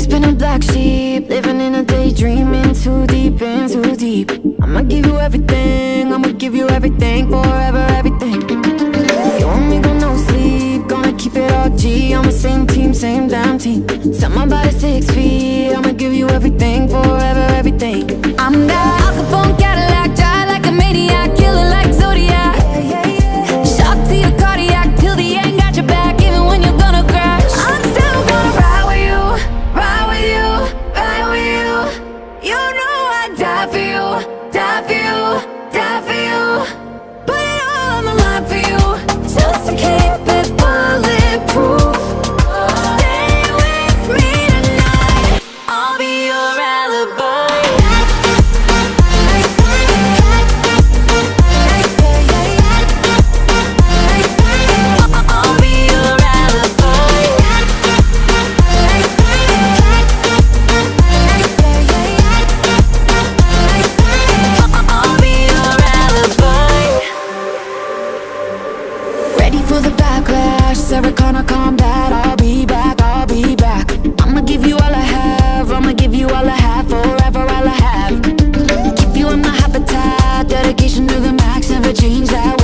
always been a black sheep, living in a daydream, in too deep, in too deep. I'ma give you everything, I'ma give you everything, forever, everything. You want me, go no sleep, gonna keep it all G. I'm the same team, same damn team. Tell my body 6 feet, I'ma give you everything, forever, everything. I'm that Al Capone Cadillac, drive like a maniac, kill it like Zodiac. Shock to your cardiac, till the end got your back. Change that.